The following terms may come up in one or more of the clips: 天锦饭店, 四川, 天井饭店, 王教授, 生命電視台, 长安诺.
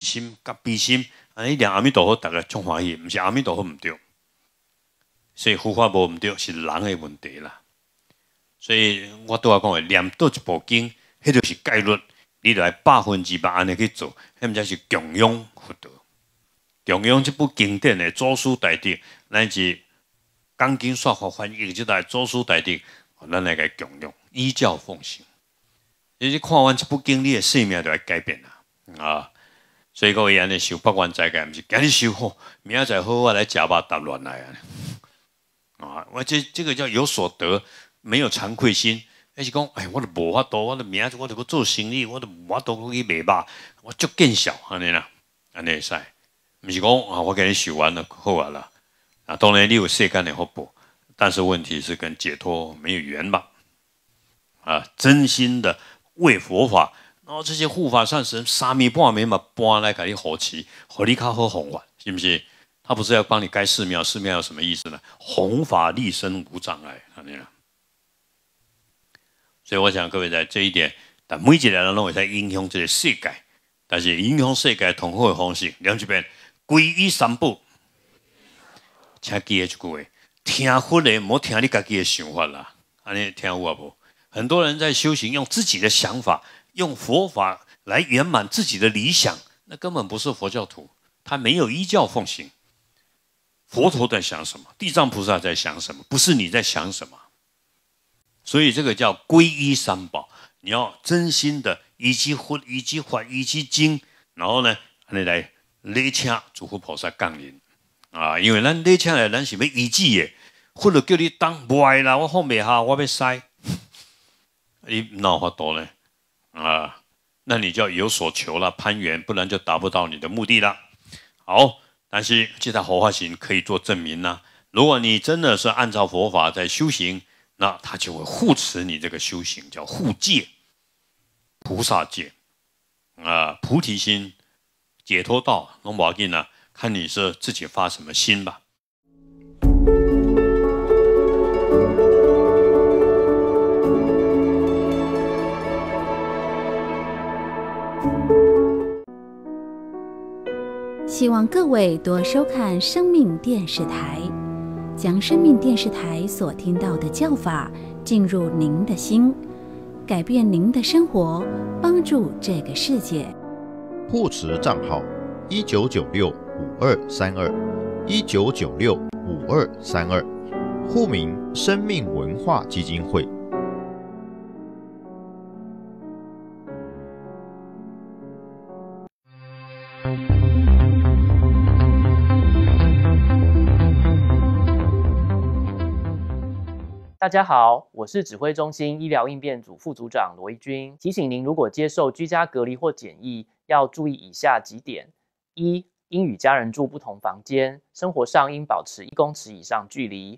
心甲悲心，安尼念阿弥陀佛，大家充欢喜，毋是阿弥陀佛唔对，所以佛法无唔对，是人嘅问题啦。所以我对我讲嘅念倒一部经，迄就是戒律，你来100%安尼去做，迄毋才是供养佛道。供养这部经典嘅祖师大德，乃至讲经说法翻译，即代祖师大德，咱来个供养，依教奉行。 你看完这部经，你的生命就要改变啦啊！所以各位安尼修，不管在个，毋是今日修好，明仔载好我来食肉搭乱来啊！我这个叫有所得，没有惭愧心。还是讲，哎，我都无法度，我都明仔载我都去做生意，我都无法度去卖肉，我足见笑安尼啦，安尼会使。毋是讲啊，我今日修完了好啊啦啊！当然你有世间的福报，但是问题是跟解脱没有缘吧？啊，真心的。 为佛法，然后这些护法善神三米半米嘛搬来给你扶持，互你较好弘法，是不是？他不是要帮你盖寺庙，寺庙有什么意思呢？弘法利生无障碍，安尼啦。所以我想各位在这一点，但每一个人拢会在影响这个世界，但是影响世界同好的方式，两这边皈依三宝，请记一句话，听佛的莫听你家己的想法啦，安尼听有啊无？ 很多人在修行，用自己的想法，用佛法来圆满自己的理想，那根本不是佛教徒，他没有依教奉行。佛陀在想什么？地藏菩萨在想什么？不是你在想什么。所以这个叫皈依三宝，你要真心的依其佛、依其法、依其经，然后呢，你来礼请诸佛菩萨降临啊！因为咱礼请来，咱是要依止的，或者叫你当无爱啦，我放袂下，我要塞。 你哪法度呢？啊，那你就要有所求了，攀缘，不然就达不到你的目的了。好，但是这套佛法行可以做证明呢、啊。如果你真的是按照佛法在修行，那他就会护持你这个修行，叫护戒、菩萨戒啊、菩提心、解脱道，拢无要紧啦，看你是自己发什么心吧。希望各位多收看生命电视台，将生命电视台所听到的教法进入您的心，改变您的生活，帮助这个世界。护持账号：19965232，19965232，户名：生命文化基金会。大家好，我是指挥中心医疗应变组副组长罗一军。提醒您，如果接受居家隔离或检疫，要注意以下几点：一、应与家人住不同房间，生活上应保持1公尺以上距离；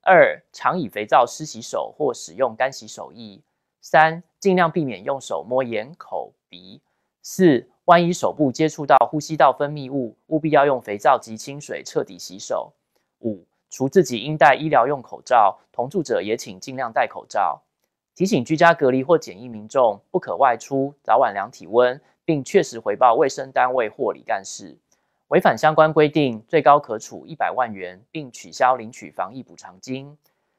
二、常以肥皂湿洗手或使用干洗手液；三、尽量避免用手摸眼、口、鼻；四、万一手部接触到呼吸道分泌物，务必要用肥皂及清水彻底洗手；五、 除自己应戴医疗用口罩，同住者也请尽量戴口罩。提醒居家隔离或检疫民众不可外出，早晚量体温，并确实回报卫生单位或里干事。违反相关规定，最高可处100万元，并取消领取防疫补偿金。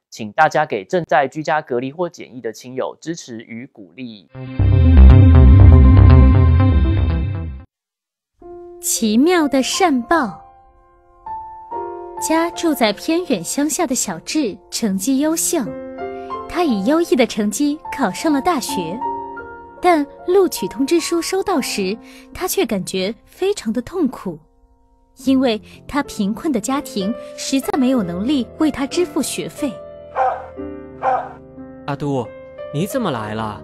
请大家给正在居家隔离或检疫的亲友支持与鼓励。奇妙的善报。 家住在偏远乡下的小智，成绩优秀。他以优异的成绩考上了大学，但录取通知书收到时，他却感觉非常的痛苦，因为他贫困的家庭实在没有能力为他支付学费。阿都，你怎么来了？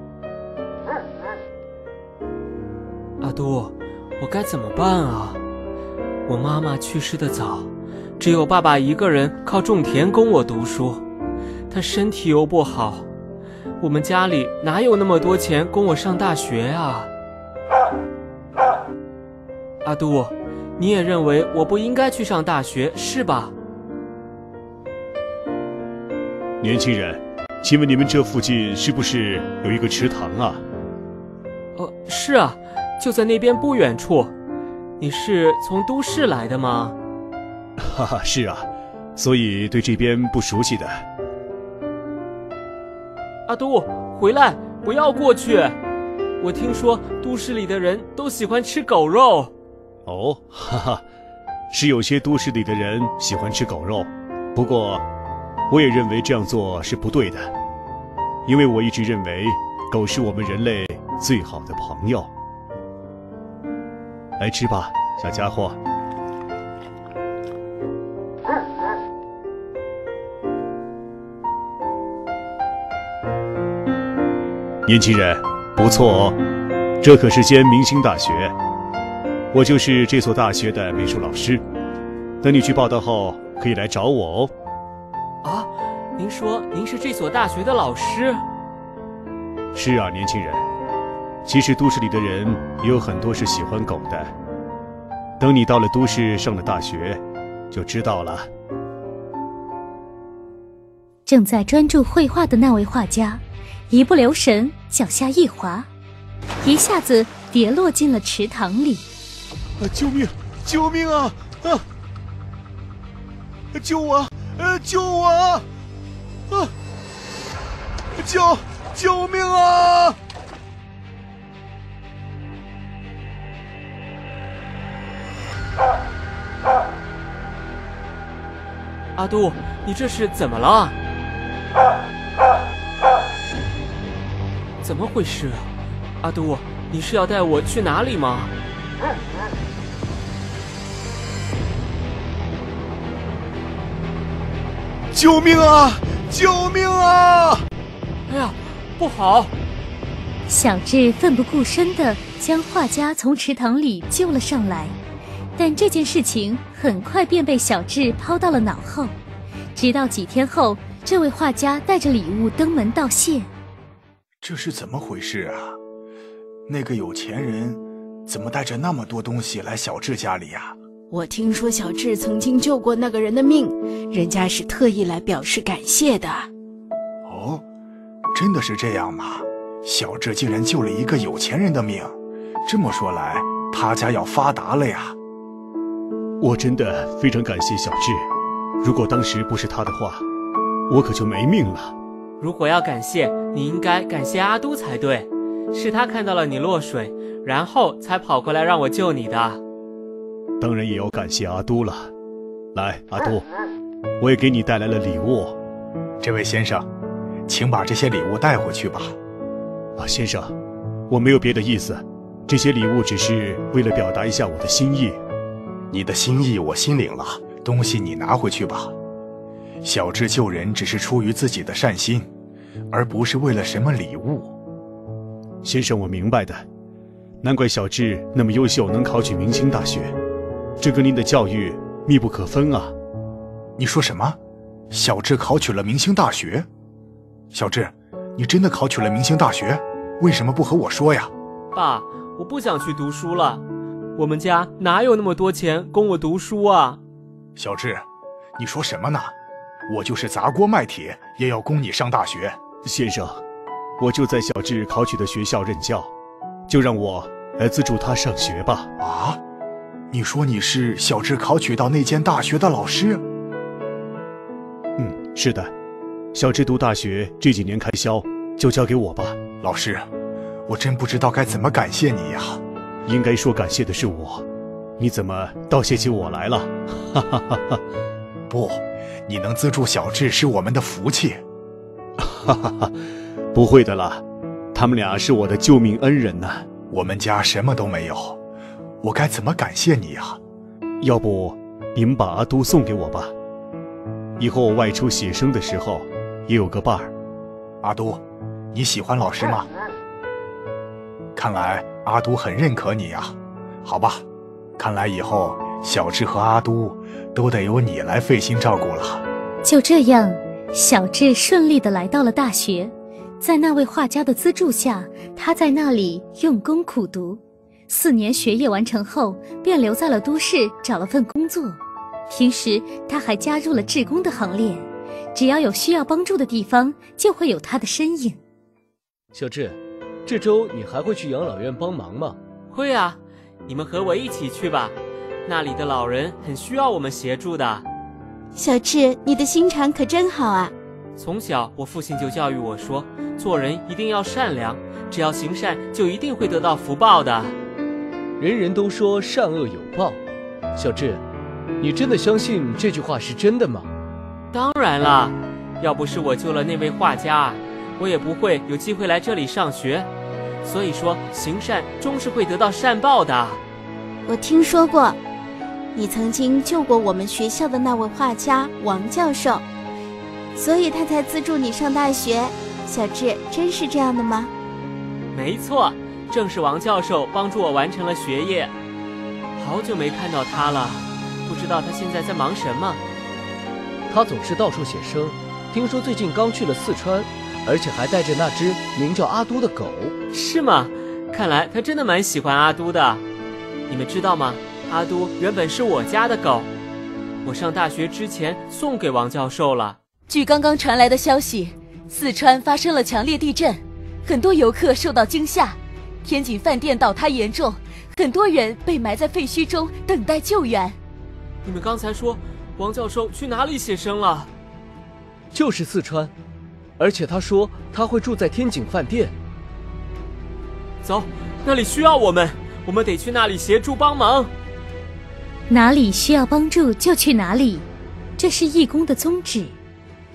阿都，我该怎么办啊？我妈妈去世的早。 只有爸爸一个人靠种田供我读书，他身体又不好，我们家里哪有那么多钱供我上大学啊？阿杜，你也认为我不应该去上大学是吧？年轻人，请问你们这附近是不是有一个池塘啊？是啊，就在那边不远处。你是从都市来的吗？哈哈，是啊，所以对这边不熟悉的。阿都，回来，不要过去！我听说都市里的人都喜欢吃狗肉。哦，哈哈，是有些都市里的人喜欢吃狗肉，不过我也认为这样做是不对的，因为我一直认为狗是我们人类最好的朋友。来吃吧，小家伙。年轻人，不错哦，这可是间明星大学。我就是这所大学的美术老师，等你去报道后可以来找我哦。啊，您说您是这所大学的老师？是啊，年轻人，其实都市里的人也有很多是喜欢狗的。等你到了都市，上了大学，就知道了。正在专注绘画的那位画家，一不留神脚下一滑，一下子跌落进了池塘里。啊！救命！救命啊！啊！救我！救我！啊！救命啊！阿杜，你这是怎么了？怎么回事？阿杜，你是要带我去哪里吗？救命啊！救命啊！哎呀！不好！小智奋不顾身地将画家从池塘里救了上来，但这件事情很快便被小智抛到了脑后。直到几天后，这位画家带着礼物登门道谢。这是怎么回事啊？那个有钱人怎么带着那么多东西来小智家里啊？我听说小智曾经救过那个人的命，人家是特意来表示感谢的。哦。真的是这样吗？小智竟然救了一个有钱人的命，这么说来，他家要发达了呀！我真的非常感谢小智，如果当时不是他的话，我可就没命了。如果要感谢，你应该感谢阿都才对，是他看到了你落水，然后才跑过来让我救你的。当然也要感谢阿都了。来，阿都，我也给你带来了礼物。这位先生，请把这些礼物带回去吧。啊，先生，我没有别的意思，这些礼物只是为了表达一下我的心意。你的心意我心领了，东西你拿回去吧。小智救人只是出于自己的善心，而不是为了什么礼物。先生，我明白的，难怪小智那么优秀，能考取明星大学，这跟您的教育密不可分啊。你说什么？小智考取了明星大学？小智，你真的考取了明星大学，为什么不和我说呀？爸，我不想去读书了，我们家哪有那么多钱供我读书啊？小智，你说什么呢？我就是砸锅卖铁也要供你上大学。先生，我就在小智考取的学校任教，就让我来资助他上学吧。啊？你说你是小智考取到那间大学的老师？嗯，是的。小智读大学这几年开销就交给我吧。老师，我真不知道该怎么感谢你呀。应该说感谢的是我，你怎么倒谢起我来了？哈哈哈哈！不，你能资助小智是我们的福气。哈哈哈！不会的啦，他们俩是我的救命恩人呐。我们家什么都没有，我该怎么感谢你呀？要不你们把阿都送给我吧，以后我外出写生的时候。也有个伴儿。阿都，你喜欢老师吗？看来阿都很认可你呀。好吧，看来以后小智和阿都都得由你来费心照顾了。就这样，小智顺利地来到了大学，在那位画家的资助下，他在那里用功苦读。4年学业完成后，便留在了都市，找了份工作。平时他还加入了志工的行列。只要有需要帮助的地方，就会有他的身影。小智，这周你还会去养老院帮忙吗？会啊，你们和我一起去吧，那里的老人很需要我们协助的。小智，你的心肠可真好啊。从小我父亲就教育我说，做人一定要善良，只要行善就一定会得到福报的。人人都说善恶有报，小智，你真的相信这句话是真的吗？当然啦，要不是我救了那位画家，我也不会有机会来这里上学。所以说，行善终是会得到善报的。我听说过，你曾经救过我们学校的那位画家王教授，所以他才资助你上大学。小智，真是这样的吗？没错，正是王教授帮助我完成了学业。好久没看到他了，不知道他现在在忙什么。他总是到处写生，听说最近刚去了四川。而且还带着那只名叫阿都的狗。是吗？看来他真的蛮喜欢阿都的。你们知道吗？阿都原本是我家的狗，我上大学之前送给王教授了。据刚刚传来的消息，四川发生了强烈地震，很多游客受到惊吓，天锦饭店倒塌严重，很多人被埋在废墟中等待救援。你们刚才说王教授去哪里写生了？就是四川。而且他说他会住在天井饭店。走，那里需要我们，我们得去那里协助帮忙。哪里需要帮助就去哪里，这是义工的宗旨。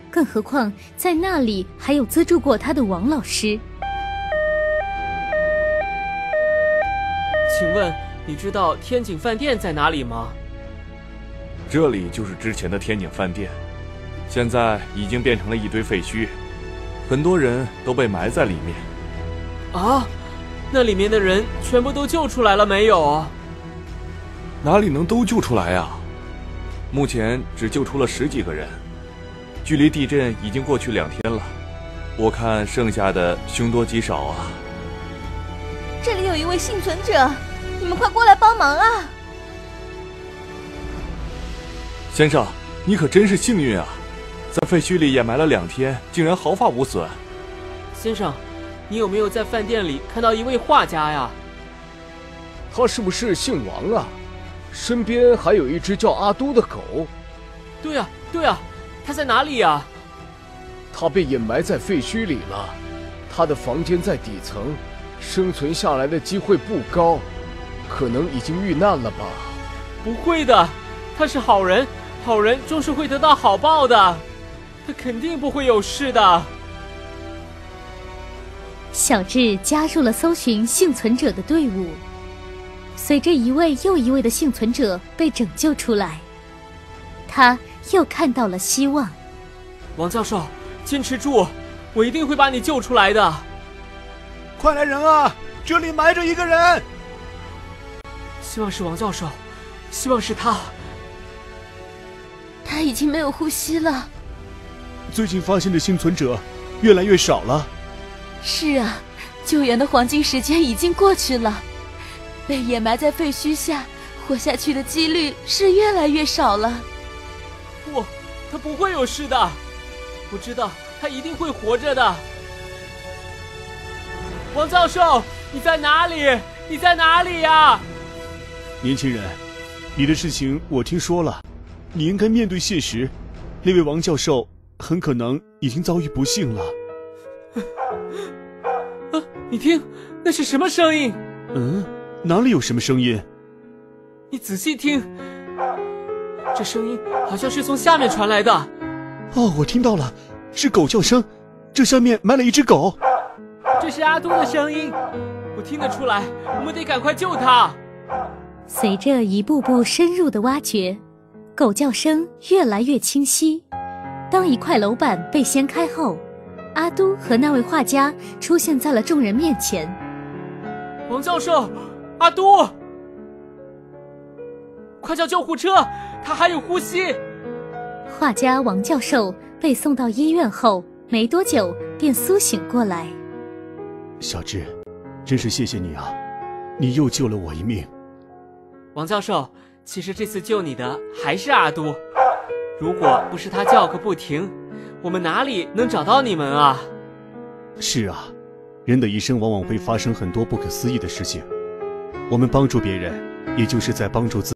更何况在那里还有资助过他的王老师。请问你知道天井饭店在哪里吗？这里就是之前的天井饭店，现在已经变成了一堆废墟。很多人都被埋在里面。啊，那里面的人全部都救出来了没有啊？哪里能都救出来啊？目前只救出了10几个人，距离地震已经过去2天了，我看剩下的凶多吉少啊。这里有一位幸存者，你们快过来帮忙啊！先生，你可真是幸运啊！在废墟里掩埋了2天，竟然毫发无损。先生，你有没有在饭店里看到一位画家呀？他是不是姓王啊？身边还有一只叫阿都的狗。对啊，对啊，他在哪里呀？他被掩埋在废墟里了，他的房间在底层，生存下来的机会不高，可能已经遇难了吧？不会的，他是好人，好人终是会得到好报的。他肯定不会有事的。小智加入了搜寻幸存者的队伍，随着一位又一位的幸存者被拯救出来，他又看到了希望。王教授，坚持住，我一定会把你救出来的。快来人啊，这里埋着一个人。希望是王教授，希望是他。他已经没有呼吸了。最近发现的幸存者越来越少了。是啊，救援的黄金时间已经过去了，被掩埋在废墟下，活下去的几率是越来越少了。不，他不会有事的，我知道他一定会活着的。王教授，你在哪里？你在哪里呀？年轻人，你的事情我听说了，你应该面对现实，那位王教授很可能已经遭遇不幸了。啊，你听，那是什么声音？嗯，哪里有什么声音？你仔细听，这声音好像是从下面传来的。哦，我听到了，是狗叫声，这下面埋了一只狗。这是阿都的声音，我听得出来，我们得赶快救他。随着一步步深入的挖掘，狗叫声越来越清晰。当一块楼板被掀开后，阿都和那位画家出现在了众人面前。王教授，阿都，快叫救护车，他还有呼吸。画家王教授被送到医院后，没多久便苏醒过来。小智，真是谢谢你啊，你又救了我一命。王教授，其实这次救你的还是阿都。如果不是他叫个不停，我们哪里能找到你们啊？是啊，人的一生往往会发生很多不可思议的事情。我们帮助别人，也就是在帮助自己。